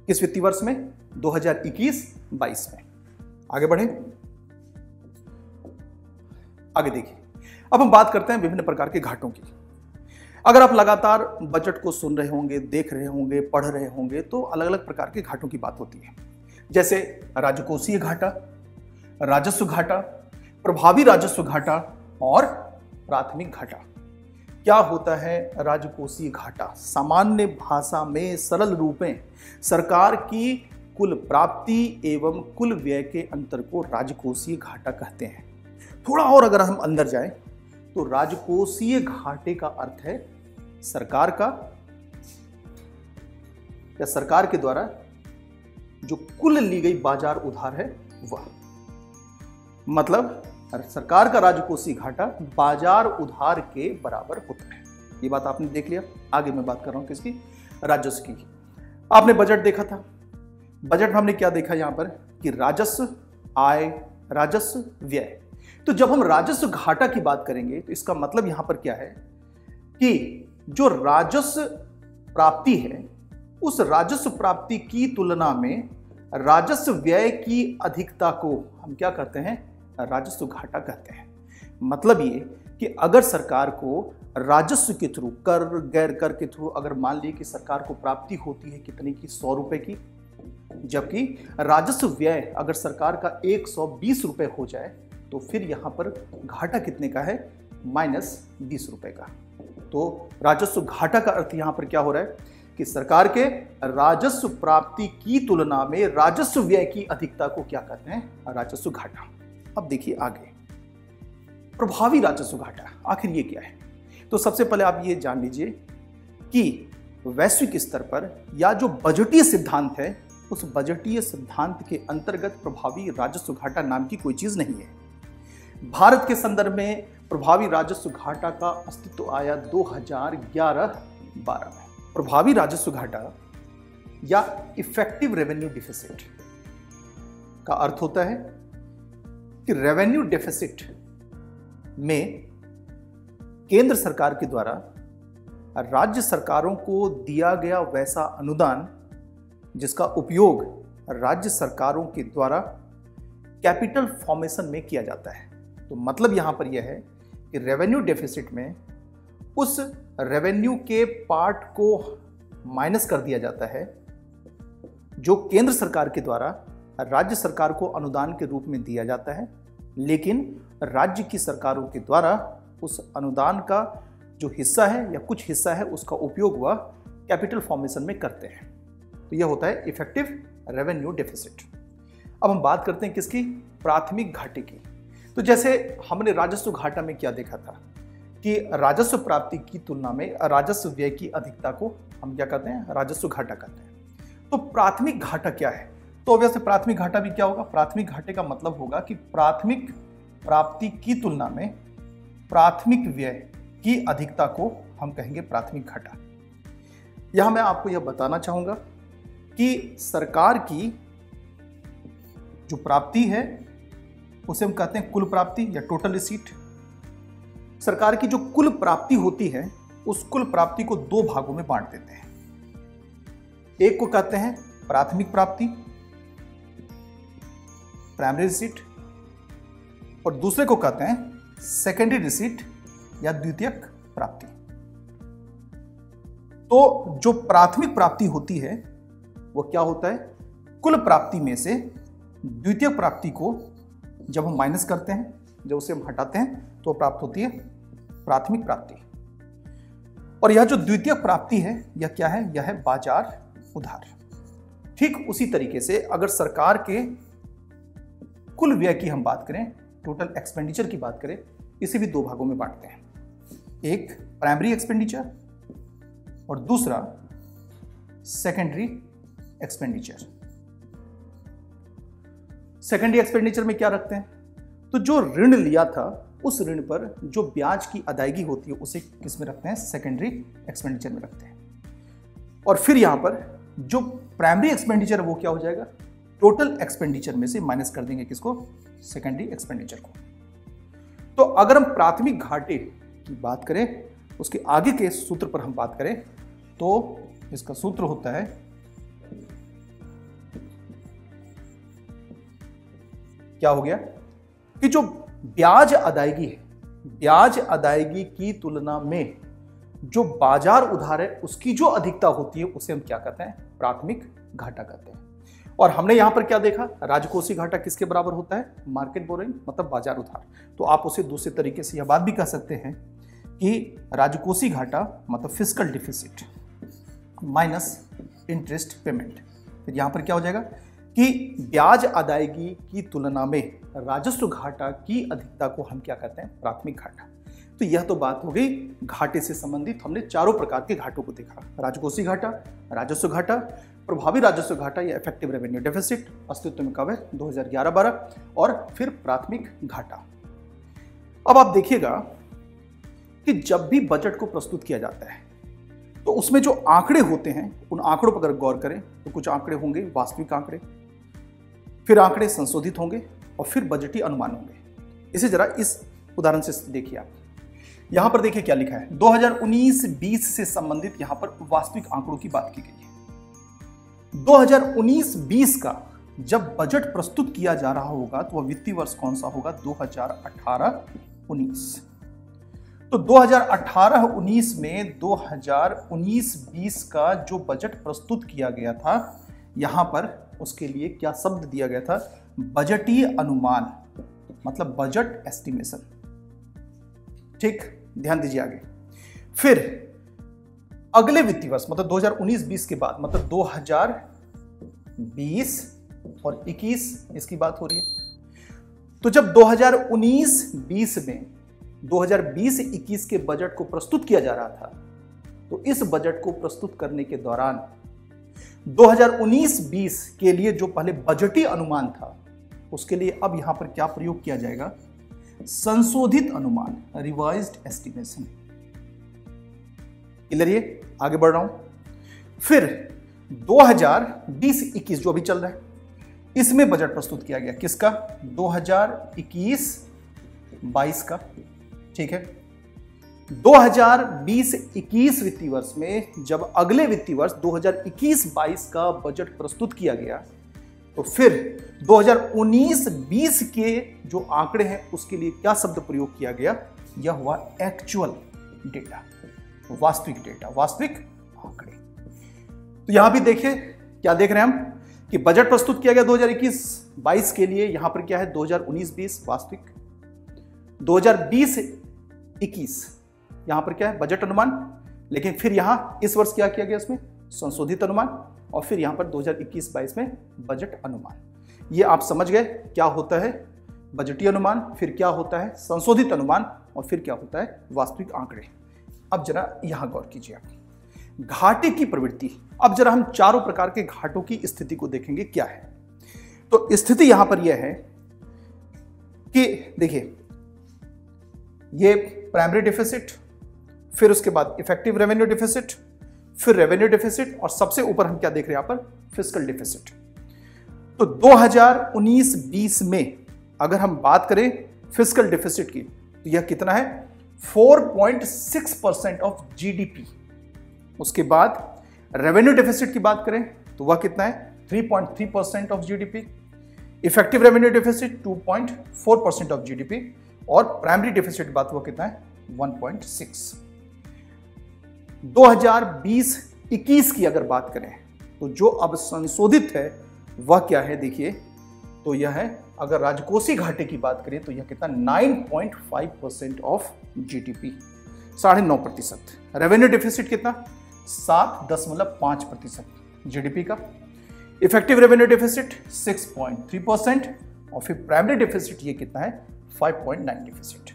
किस वित्तीय वर्ष में? दो हज़ार इक्कीस बाईस में। आगे बढ़े, आगे देखिए, अब हम बात करते हैं विभिन्न प्रकार के घाटों की। अगर आप लगातार बजट को सुन रहे होंगे, देख रहे होंगे, पढ़ रहे होंगे तो अलग अलग प्रकार के घाटों की बात होती है, जैसे राजकोषीय घाटा, राजस्व घाटा, प्रभावी राजस्व घाटा और प्राथमिक घाटा। क्या होता है राजकोषीय घाटा? सामान्य भाषा में सरल रूप में सरकार की कुल प्राप्ति एवं कुल व्यय के अंतर को राजकोषीय घाटा कहते हैं। थोड़ा और अगर हम अंदर जाएं तो राजकोषीय घाटे का अर्थ है सरकार का या सरकार के द्वारा जो कुल ली गई बाजार उधार है वह, मतलब सरकार का राजकोषीय घाटा बाजार उधार के बराबर होता है। ये बात आपने देख लिया। आगे मैं बात कर रहा हूं किसकी? राजस्व की। आपने बजट देखा था, बजट में हमने क्या देखा यहां पर कि राजस्व आय, राजस्व व्यय। तो जब हम राजस्व घाटा की बात करेंगे तो इसका मतलब यहां पर क्या है कि जो राजस्व प्राप्ति है उस राजस्व प्राप्ति की तुलना में राजस्व व्यय की अधिकता को हम क्या कहते हैं? राजस्व घाटा कहते हैं। मतलब ये कि अगर सरकार को राजस्व के थ्रू, कर गैर कर के थ्रू, अगर मान लीजिए कि सरकार को प्राप्ति होती है कितने की? सौ रुपए की, जबकि राजस्व व्यय अगर सरकार का एक सौ बीस रुपए हो जाए तो फिर यहां पर घाटा कितने का है? माइनस बीस रुपए का। तो राजस्व घाटा का अर्थ यहां पर क्या हो रहा है कि सरकार के राजस्व प्राप्ति की तुलना में राजस्व व्यय की अधिकता को क्या कहते हैं? राजस्व घाटा। अब देखिए आगे, प्रभावी राजस्व घाटा आखिर ये क्या है? तो सबसे पहले आप ये जान लीजिए कि वैश्विक स्तर पर या जो बजटीय सिद्धांत है उस बजटीय सिद्धांत के अंतर्गत प्रभावी राजस्व घाटा नाम की कोई चीज नहीं है। भारत के संदर्भ में प्रभावी राजस्व घाटा का अस्तित्व आया दो हज़ार ग्यारह बारह में। प्रभावी राजस्व घाटा या इफेक्टिव रेवेन्यू डिफिसिट का अर्थ होता है कि रेवेन्यू डेफिसिट में केंद्र सरकार के द्वारा राज्य सरकारों को दिया गया वैसा अनुदान जिसका उपयोग राज्य सरकारों के द्वारा कैपिटल फॉर्मेशन में किया जाता है। तो मतलब यहाँ पर यह है कि रेवेन्यू डेफिसिट में उस रेवेन्यू के पार्ट को माइनस कर दिया जाता है जो केंद्र सरकार के द्वारा राज्य सरकार को अनुदान के रूप में दिया जाता है, लेकिन राज्य की सरकारों के द्वारा उस अनुदान का जो हिस्सा है या कुछ हिस्सा है उसका उपयोग वह कैपिटल फॉर्मेशन में करते हैं। तो यह होता है इफेक्टिव रेवेन्यू डेफिसिट। अब हम बात करते हैं किसकी? प्राथमिक घाटे की। तो जैसे हमने राजस्व घाटा में क्या देखा था कि राजस्व प्राप्ति की तुलना में राजस्व व्यय की अधिकता को हम क्या कहते हैं? राजस्व घाटा कहते हैं। तो प्राथमिक घाटा क्या है? तो ऑब्वियसली प्राथमिक घाटा भी क्या होगा? प्राथमिक घाटे का मतलब होगा कि प्राथमिक प्राप्ति की तुलना में प्राथमिक व्यय की अधिकता को हम कहेंगे प्राथमिक घाटा। यहां मैं आपको यह बताना चाहूंगा कि सरकार की जो प्राप्ति है उसे हम कहते हैं कुल प्राप्ति या टोटल रिसीट। सरकार की जो कुल प्राप्ति होती है उस कुल प्राप्ति को दो भागों में बांट देते हैं। एक को कहते हैं प्राथमिक प्राप्ति, प्राइमरी रिसीट, और दूसरे को कहते हैं सेकेंडरी रिसीट या द्वितीयक प्राप्ति। तो जो प्राथमिक प्राप्ति होती है वो क्या होता है? कुल प्राप्ति में से द्वितीयक प्राप्ति को जब हम माइनस करते हैं, जब उसे हम हटाते हैं तो प्राप्त होती है प्राथमिक प्राप्ति। और यह जो द्वितीयक प्राप्ति है यह क्या है? यह है बाजार उधार। ठीक उसी तरीके से अगर सरकार के कुल व्यय की हम बात करें टोटल एक्सपेंडिचर की बात करें, इसे भी दो भागों में बांटते हैं, एक प्राइमरी एक्सपेंडिचर और दूसरा सेकेंडरी एक्सपेंडिचर। सेकेंडरी एक्सपेंडिचर में क्या रखते हैं, तो जो ऋण लिया था उस ऋण पर जो ब्याज की अदायगी होती है उसे किस में रखते हैं, सेकेंडरी एक्सपेंडिचर में रखते हैं। और फिर यहां पर जो प्राइमरी एक्सपेंडिचर वो क्या हो जाएगा, टोटल एक्सपेंडिचर में से माइनस कर देंगे किसको, सेकेंडरी एक्सपेंडिचर को। तो अगर हम प्राथमिक घाटे की बात करें, उसके आगे के सूत्र पर हम बात करें, तो इसका सूत्र होता है क्या हो गया कि जो ब्याज अदायगी है, ब्याज अदायगी की तुलना में जो बाजार उधार है उसकी जो अधिकता होती है उसे हम क्या कहते हैं, प्राथमिक घाटा कहते हैं। और हमने यहां पर क्या देखा, राजकोषीय घाटा किसके बराबर होता है, मार्केट बोरिंग मतलब बाजार उधार। तो आप उसे दूसरे तरीके से यह बात भी कह सकते हैं कि राजकोषीय घाटा मतलब fiscal deficit minus interest payment. फिर यहां पर क्या हो जाएगा कि ब्याज अदायगी की तुलना में राजस्व घाटा की अधिकता को हम क्या कहते हैं, प्राथमिक घाटा। तो यह तो बात हो गई घाटे से संबंधित, हमने चारों प्रकार के घाटों को देखा, राजकोषीय घाटा, राजस्व घाटा, प्रभावी राजस्व घाटा या इफेक्टिव रेवेन्यू डेफिसिट, अस्तित्व में कब है दो हज़ार ग्यारह बारह, और फिर प्राथमिक घाटा। अब आप देखिएगा कि जब भी बजट को प्रस्तुत किया जाता है तो उसमें जो आंकड़े होते हैं उन आंकड़ों पर अगर गौर करें तो कुछ आंकड़े होंगे वास्तविक आंकड़े, फिर आंकड़े संशोधित होंगे और फिर बजटीय अनुमान होंगे। इसे जरा इस उदाहरण से देखिए आप, यहां पर देखिए क्या लिखा है, दो हज़ार उन्नीस बीस से संबंधित यहां पर वास्तविक आंकड़ों की बात की गई है। दो हज़ार उन्नीस बीस का जब बजट प्रस्तुत किया जा रहा होगा तो वह वित्तीय वर्ष कौन सा होगा, दो हज़ार अठारह उन्नीस। तो दो हज़ार अठारह उन्नीस में दो हज़ार उन्नीस बीस का जो बजट प्रस्तुत किया गया था, यहां पर उसके लिए क्या शब्द दिया गया था, बजटीय अनुमान मतलब बजट एस्टिमेशन। ठीक, ध्यान दीजिए आगे। फिर अगले वित्तीय वर्ष मतलब दो हज़ार उन्नीस बीस के बाद मतलब दो हज़ार बीस और इक्कीस इसकी बात हो रही है। तो जब दो हज़ार उन्नीस बीस में दो हज़ार बीस इक्कीस के बजट को प्रस्तुत किया जा रहा था तो इस बजट को प्रस्तुत करने के दौरान दो हज़ार उन्नीस बीस के लिए जो पहले बजटीय अनुमान था उसके लिए अब यहां पर क्या प्रयोग किया जाएगा, संशोधित अनुमान रिवाइज्ड एस्टिमेशन। क्लियर, ये आगे बढ़ रहा हूं। फिर दो हज़ार बीस इक्कीस जो अभी चल रहा है इसमें बजट प्रस्तुत किया गया किसका, दो हज़ार इक्कीस बाईस का। ठीक है, दो हज़ार बीस इक्कीस वित्तीय वर्ष में जब अगले वित्तीय वर्ष दो हज़ार इक्कीस बाईस का बजट प्रस्तुत किया गया तो फिर दो हज़ार उन्नीस बीस के जो आंकड़े हैं उसके लिए क्या शब्द प्रयोग किया गया, यह हुआ एक्चुअल डेटा वास्तविक डेटा वास्तविक आंकड़े। तो यहां भी देखिए क्या देख रहे हैं हम कि बजट प्रस्तुत किया गया दो हज़ार इक्कीस बाईस के लिए, यहां पर क्या है दो हज़ार उन्नीस बीस वास्तविक, दो हज़ार बीस इक्कीस यहां पर क्या है बजट अनुमान, लेकिन फिर यहां इस वर्ष क्या किया गया इसमें संशोधित अनुमान, और फिर यहां पर दो हज़ार इक्कीस बाईस में बजट अनुमान। ये आप समझ गए क्या होता है बजटीय अनुमान, फिर क्या होता है संशोधित अनुमान, और फिर क्या होता है वास्तविक आंकड़े। अब जरा यहां गौर कीजिए आप, घाटे की प्रवृत्ति। अब जरा हम चारों प्रकार के घाटों की स्थिति को देखेंगे क्या है। तो स्थिति यहां पर यह है कि देखिए ये प्राइमरी डिफिसिट, फिर उसके बाद इफेक्टिव रेवेन्यू डिफिसिट, फिर रेवेन्यू डिफिसिट, और सबसे ऊपर हम क्या देख रहे हैं यहाँ पर फिस्कल डिफिसिट। तो दो हज़ार उन्नीस बीस में अगर हम बात करें फिस्कल डिफिसिट की तो यह कितना है चार पॉइंट छह परसेंट ऑफ जीडीपी। उसके बाद रेवेन्यू डिफिसिट की बात करें तो वह कितना है तीन पॉइंट तीन percent of GDP, effective revenue deficit दो पॉइंट चार परसेंट ऑफ जीडीपी, और प्राइमरी डेफिसिट बात हुआ कितना है एक पॉइंट छह। दो हज़ार बीस इक्कीस की अगर बात करें तो जो अब संशोधित है वह क्या है, देखिए तो यह है, अगर राजकोषीय घाटे की बात करें तो यह कितना नौ पॉइंट पाँच परसेंट ऑफ जीडीपी, साढ़े नौ प्रतिशत। रेवेन्यू डेफिसिट कितना सात दशमलव पांच प्रतिशत जीडीपी का, effective revenue deficit six point three percent, और फिर प्राइमरी डेफिसिट यह कितना है फाइव पॉइंट नाइन डिफिसिट।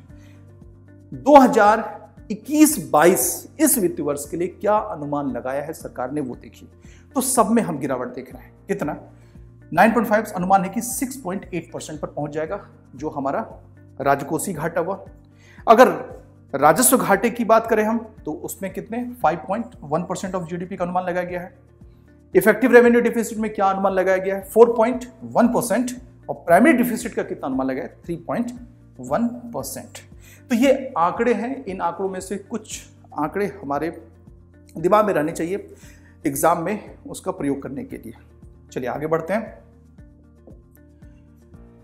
दो हज़ार इक्कीस बाईस इस वित्त वर्ष के लिए क्या अनुमान लगाया है सरकार ने, वो देखिए। तो सब में हम गिरावट देख रहे हैं, कितना नाइन पॉइंट फाइव, अनुमान है कि सिक्स पॉइंट एट परसेंट पर पहुंच जाएगा जो हमारा राजकोषीय घाटा हुआ। अगर राजस्व घाटे की बात करें हम, तो उसमें कितने five point one percent of GDP का अनुमान लगाया गया है। इफेक्टिव रेवेन्यू डिफिसिट में क्या अनुमान लगाया गया है, फोर पॉइंट वन परसेंट, और प्राइमरी डिफिसिट का कितना अनुमान लगाया है, थ्री पॉइंट वन परसेंट। तो ये आंकड़े हैं, इन आंकड़ों में से कुछ आंकड़े हमारे दिमाग में रहने चाहिए एग्जाम में उसका प्रयोग करने के लिए। चलिए आगे बढ़ते हैं।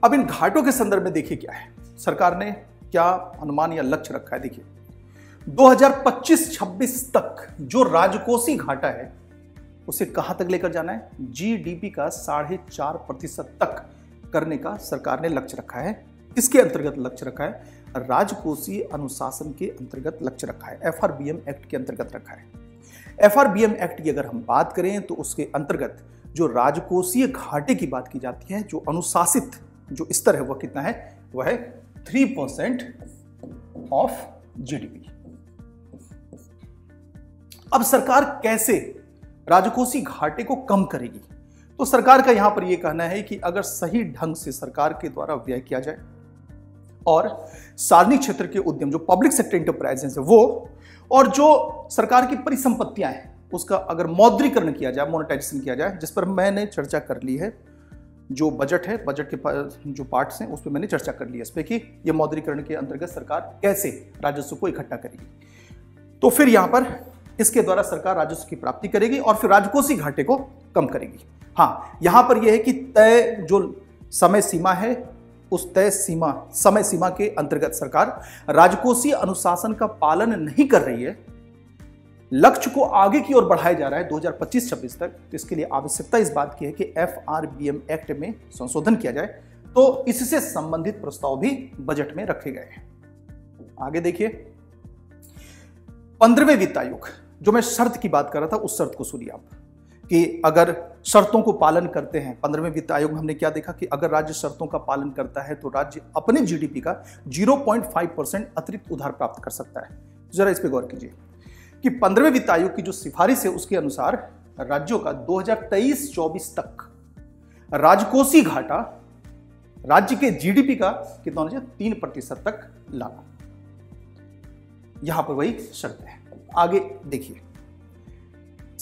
अब इन घाटों के संदर्भ में देखिए क्या है, सरकार ने क्या अनुमान या लक्ष्य रखा है। देखिए दो हज़ार पच्चीस छब्बीस तक जो राजकोषीय घाटा है उसे कहां तक लेकर जाना है, जीडीपी का साढ़े चार प्रतिशत तक करने का सरकार ने लक्ष्य रखा है। इसके अंतर्गत लक्ष्य रखा है, राजकोषीय अनुशासन के अंतर्गत लक्ष्य रखा है, एफआरबीएम एक्ट के अंतर्गत रखा है। एफआरबीएम एक्ट की अगर हम बात करें तो उसके अंतर्गत जो राजकोषीय घाटे की बात की जाती है, जो अनुशासित जो स्तर है वह कितना है, वह है थ्री परसेंट ऑफ जीडीपी। अब सरकार कैसे राजकोषीय घाटे को कम करेगी, तो सरकार का यहां पर यह कहना है कि अगर सही ढंग से सरकार के द्वारा व्यय किया जाए और सार्वजनिक क्षेत्र के उद्यम जो पब्लिक सेक्टर एंटरप्राइजेस है वो, और जो सरकार की परिसंपत्तियां हैं उसका अगर मौद्रीकरण किया जाए, मोनेटाइजेशन किया जाए, जिस पर मैंने चर्चा कर ली है, जो बजट है बजट के जो पार्ट्स हैं उस पर मैंने चर्चा कर ली है इस पर कि ये मौद्रीकरण के अंतर्गत सरकार कैसे राजस्व को इकट्ठा करेगी। तो फिर यहाँ पर इसके द्वारा सरकार राजस्व की प्राप्ति करेगी और फिर राजकोषीय घाटे को कम करेगी। हाँ, यहाँ पर यह है कि तय जो समय सीमा है उस तय सीमा समय सीमा के अंतर्गत सरकार राजकोषीय अनुशासन का पालन नहीं कर रही है, लक्ष्य को आगे की ओर बढ़ाया जा रहा है दो हज़ार पच्चीस छब्बीस तक। तो इसके लिए आवश्यकता इस बात की है कि एफआरबीएम एक्ट में संशोधन किया जाए, तो इससे संबंधित प्रस्ताव भी बजट में रखे गए हैं। आगे देखिए पंद्रहवें वित्त आयोग, जो मैं शर्त की बात कर रहा था उस शर्त को सुनिए आप, कि अगर शर्तों को पालन करते हैं, पंद्रहवें वित्त आयोग में हमने क्या देखा कि अगर राज्य शर्तों का पालन करता है तो राज्य अपने जीडीपी का जीरो पॉइंट फाइव परसेंट अतिरिक्त उधार प्राप्त कर सकता है। जरा इस पर गौर कीजिए कि पंद्रहवें वित्त आयोग की जो सिफारिश है उसके अनुसार राज्यों का दो हज़ार तेईस चौबीस तक राजकोषीय घाटा राज्य के जीडीपी का कितना होना चाहिए, तीन प्रतिशत तक लाना। यहां पर वही शर्त है। आगे देखिए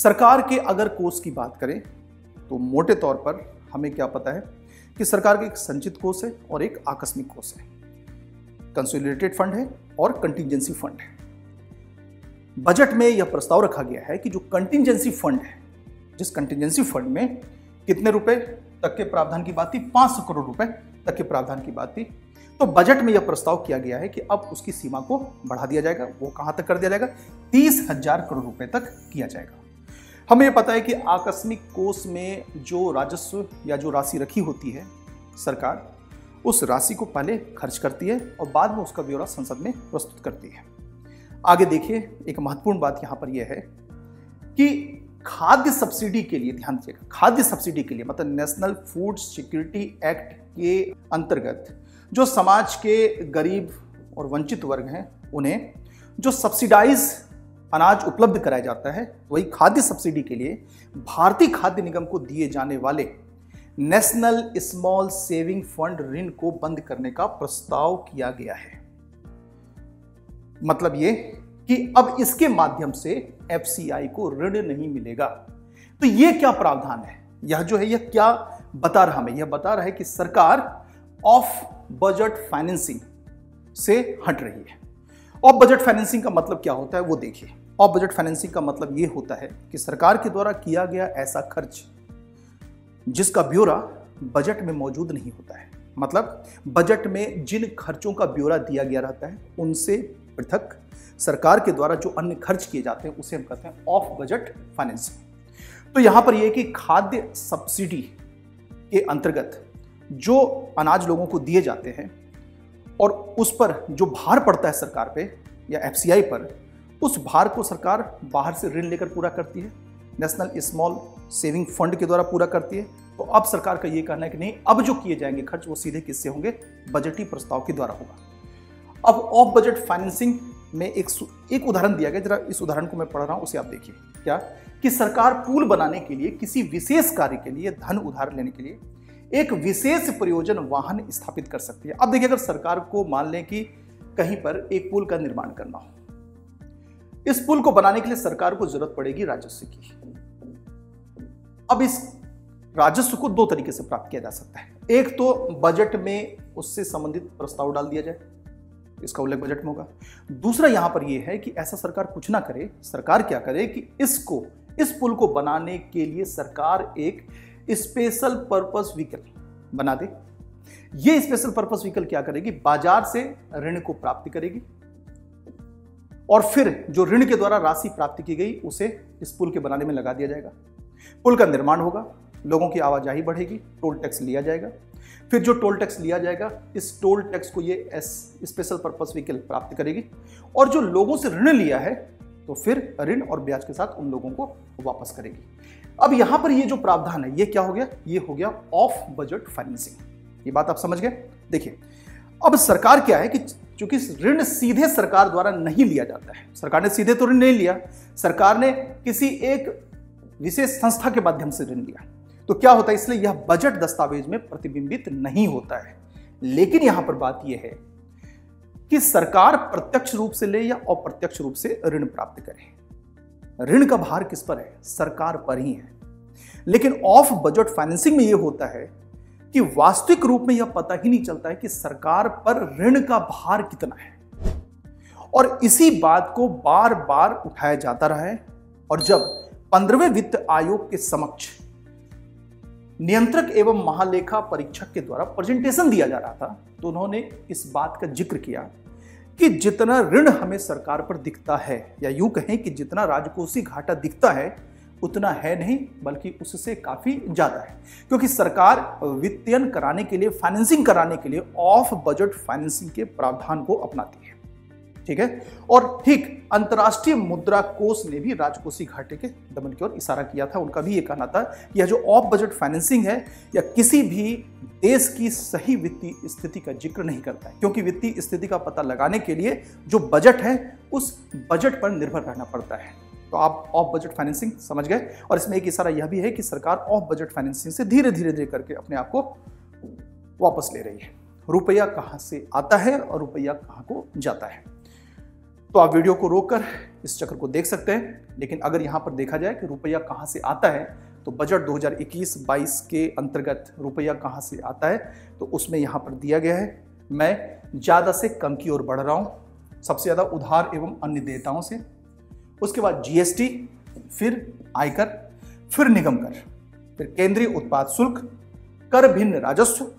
सरकार के अगर कोष की बात करें तो मोटे तौर पर हमें क्या पता है कि सरकार के एक संचित कोष है और एक आकस्मिक कोष है, कंसोलिडेटेड फंड है और कंटिजेंसी फंड है। बजट में यह प्रस्ताव रखा गया है कि जो कंटिजेंसी फंड है, जिस कंटिजेंसी फंड में कितने रुपए तक के प्रावधान की बात थी, पाँच सौ करोड़ रुपए तक के प्रावधान की बात थी, तो बजट में यह प्रस्ताव किया गया है कि अब उसकी सीमा को बढ़ा दिया जाएगा। वो कहाँ तक कर दिया जाएगा, तीस हजार करोड़ रुपए तक किया जाएगा। हमें यह पता है कि आकस्मिक कोष में जो राजस्व या जो राशि रखी होती है सरकार, उस राशि को पहले खर्च करती है और बाद में उसका ब्यौरा संसद में प्रस्तुत करती है। आगे देखिए एक महत्वपूर्ण बात यहाँ पर यह है कि खाद्य सब्सिडी के लिए ध्यान दीजिएगा, खाद्य सब्सिडी के लिए मतलब नेशनल फूड सिक्योरिटी एक्ट के अंतर्गत जो समाज के गरीब और वंचित वर्ग हैं उन्हें जो सब्सिडाइज अनाज उपलब्ध कराया जाता है, वही खाद्य सब्सिडी के लिए भारतीय खाद्य निगम को दिए जाने वाले नेशनल स्मॉल सेविंग फंड ऋण को बंद करने का प्रस्ताव किया गया है। मतलब ये कि अब इसके माध्यम से एफसीआई को ऋण नहीं मिलेगा। तो ये क्या प्रावधान है, यह जो है यह क्या बता रहा है, यह बता रहा है कि सरकार ऑफ बजट फाइनेंसिंग से हट रही है। ऑफ बजट फाइनेंसिंग का मतलब क्या होता है वो देखिए। ऑफ बजट फाइनेंसिंग का मतलब ये होता है कि सरकार के द्वारा किया गया ऐसा खर्च जिसका ब्यौरा बजट में मौजूद नहीं होता है, मतलब बजट में जिन खर्चों का ब्यौरा दिया गया रहता है उनसे पृथक सरकार के द्वारा जो अन्य खर्च किए जाते हैं उसे हम कहते हैं ऑफ बजट फाइनेंसिंग। तो यहां पर यह कि खाद्य सब्सिडी के अंतर्गत जो अनाज लोगों को दिए जाते हैं और उस पर जो भार पड़ता है सरकार पे या एफसीआई पर, उस भार को सरकार बाहर से ऋण लेकर पूरा करती है, नेशनल स्मॉल सेविंग फंड के द्वारा पूरा करती है तो अब सरकार का ये कहना है कि नहीं, अब जो किए जाएंगे खर्च वो सीधे किससे होंगे, बजटीय प्रस्ताव के द्वारा होगा। अब ऑफ बजट फाइनेंसिंग में एक एक उदाहरण दिया गया, जरा इस उदाहरण को मैं पढ़ रहा हूं, उसे आप देखिए। क्या कि सरकार पुल बनाने के लिए किसी विशेष कार्य के लिए धन उधार लेने के लिए एक विशेष प्रयोजन वाहन स्थापित कर सकती है। अब देखिए, अगर सरकार को मान लें कि कहीं पर एक पुल का निर्माण करना हो, इस पुल को बनाने के लिए सरकार को जरूरत पड़ेगी राजस्व की। अब इस राजस्व को दो तरीके से प्राप्त किया जा सकता है, एक तो बजट में उससे संबंधित प्रस्ताव डाल दिया जाए, इसका उल्लेख बजट में होगा। दूसरा यहां पर यह है कि ऐसा सरकार कुछ ना करे, सरकार क्या करे कि इसको इस पुल को बनाने के लिए सरकार एक स्पेशल पर्पस व्हीकल बना दे। यह स्पेशल पर्पस व्हीकल क्या करेगी, बाजार से ऋण को प्राप्त करेगी और फिर जो ऋण के द्वारा राशि प्राप्त की गई उसे इस पुल के बनाने में लगा दिया जाएगा। पुल का निर्माण होगा, लोगों की आवाजाही बढ़ेगी, टोल टैक्स लिया जाएगा, फिर जो टोल टैक्स लिया जाएगा इस टोल टैक्स को ये एस स्पेशल पर्पस व्हीकल प्राप्त करेगी और जो लोगों से ऋण लिया है तो फिर ऋण और ब्याज के साथ उन लोगों को वापस करेगी। अब यहां पर ये जो प्रावधान है ये क्या हो गया, ये हो गया ऑफ बजट फाइनेंसिंग। ये बात आप समझ गए। देखिए, अब सरकार क्या है कि चूंकि ऋण सीधे सरकार द्वारा नहीं लिया जाता है, सरकार ने सीधे तो ऋण नहीं लिया, सरकार ने किसी एक विशेष संस्था के माध्यम से ऋण लिया, तो क्या होता है, इसलिए यह बजट दस्तावेज में प्रतिबिंबित नहीं होता है। लेकिन यहां पर बात यह है कि सरकार प्रत्यक्ष रूप से ले या अप्रत्यक्ष रूप से ऋण प्राप्त करे, ऋण का भार किस पर है, सरकार पर ही है। लेकिन ऑफ बजट फाइनेंसिंग में यह होता है कि वास्तविक रूप में यह पता ही नहीं चलता है कि सरकार पर ऋण का भार कितना है, और इसी बात को बार बार उठाया जाता रहा है। और जब पंद्रहवें वित्त आयोग के समक्ष नियंत्रक एवं महालेखा परीक्षक के द्वारा प्रेजेंटेशन दिया जा रहा था, तो उन्होंने इस बात का जिक्र किया कि जितना ऋण हमें सरकार पर दिखता है, या यूं कहें कि जितना राजकोषीय घाटा दिखता है, उतना है नहीं बल्कि उससे काफी ज्यादा है, क्योंकि सरकार वित्तीयन कराने के लिए, फाइनेंसिंग कराने के लिए ऑफ बजट फाइनेंसिंग के प्रावधान को अपनाती है। ठीक है, और ठीक अंतर्राष्ट्रीय मुद्रा कोष ने भी राजकोषीय घाटे के दमन की ओर इशारा किया था। उनका भी ये कहना था कि यह जो ऑफ बजट फाइनेंसिंग है या किसी भी देश की सही वित्तीय स्थिति का जिक्र नहीं करता है, क्योंकि वित्तीय स्थिति का पता लगाने के लिए जो बजट है उस बजट पर निर्भर रहना पड़ता है। तो आप ऑफ बजट फाइनेंसिंग समझ गए। और इसमें एक इशारा यह भी है कि सरकार ऑफ बजट फाइनेंसिंग से धीरे धीरे धीरे करके अपने आप को वापस ले रही है। रुपया कहाँ से आता है और रुपया कहाँ को जाता है, तो आप वीडियो को रोककर इस चक्र को देख सकते हैं। लेकिन अगर यहाँ पर देखा जाए कि रुपया कहाँ से आता है, तो बजट दो हज़ार इक्कीस बाईस के अंतर्गत रुपया कहाँ से आता है, तो उसमें यहाँ पर दिया गया है, मैं ज़्यादा से कम की ओर बढ़ रहा हूँ, सबसे ज़्यादा उधार एवं अन्य देयताओं से, उसके बाद जीएसटी, फिर आयकर, फिर निगम कर, फिर केंद्रीय उत्पाद शुल्क, कर भिन्न राजस्व,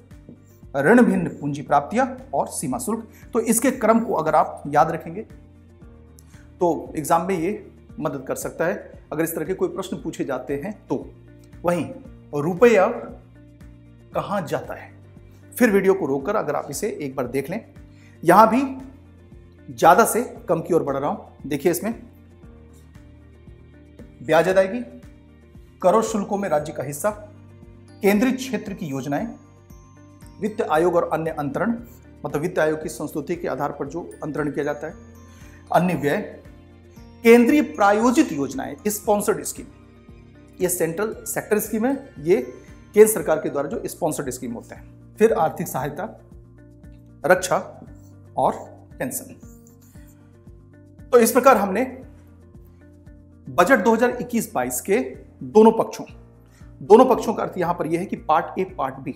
ऋण भिन्न पूंजी प्राप्तियाँ और सीमा शुल्क। तो इसके क्रम को अगर आप याद रखेंगे तो एग्जाम में ये मदद कर सकता है, अगर इस तरह के कोई प्रश्न पूछे जाते हैं तो। वहीं रुपया कहाँ जाता है, फिर वीडियो को रोककर अगर आप इसे एक बार देख लें, यहाँ भी ज़्यादा से कम की ओर बढ़ रहा हूँ। देखिए, इसमें ब्याज अदायगी, करों शुल्कों में राज्य का हिस्सा, केंद्रीय क्षेत्र की योजनाएं, वित्त आयोग और अन्य अंतरण, मतलब वित्त आयोग की संस्तुति के आधार पर जो अंतरण किया जाता है, अन्य व्यय, केंद्रीय प्रायोजित योजनाएं, स्पॉन्सर्ड स्कीम, ये सेंट्रल सेक्टर स्कीम है, ये केंद्र सरकार के द्वारा जो स्पॉन्सर्ड स्कीम होते हैं, फिर आर्थिक सहायता, रक्षा और पेंशन। तो इस प्रकार हमने बजट दो हज़ार इक्कीस बाईस के दोनों पक्षों दोनों पक्षों का अर्थ यहां पर यह है कि part A part B.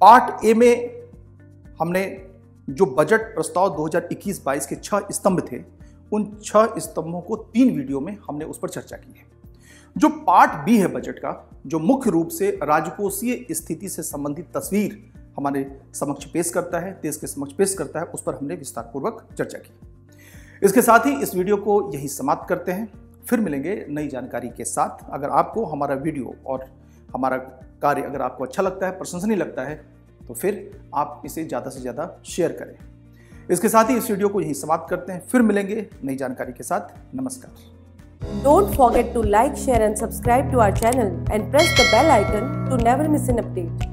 Part A में हमने जो बजट प्रस्ताव दो हज़ार इक्कीस बाईस के छह स्तंभ थे, उन छह स्तंभों को तीन वीडियो में हमने उस पर चर्चा की है। जो पार्ट बी है बजट का, जो मुख्य रूप से राजकोषीय स्थिति से संबंधित तस्वीर हमारे समक्ष पेश करता है, देश के समक्ष पेश करता है, उस पर हमने विस्तारपूर्वक चर्चा की। इसके साथ ही इस वीडियो को यही समाप्त करते हैं, फिर मिलेंगे नई जानकारी के साथ। अगर आपको हमारा वीडियो और हमारा कार्य अगर आपको अच्छा लगता है, प्रशंसनीय लगता है, तो फिर आप इसे ज़्यादा से ज़्यादा शेयर करें। इसके साथ ही इस वीडियो को यहीं समाप्त करते हैं, फिर मिलेंगे नई जानकारी के साथ। नमस्कार। Don't forget to like, share and subscribe to our channel and press the bell icon to never miss an update.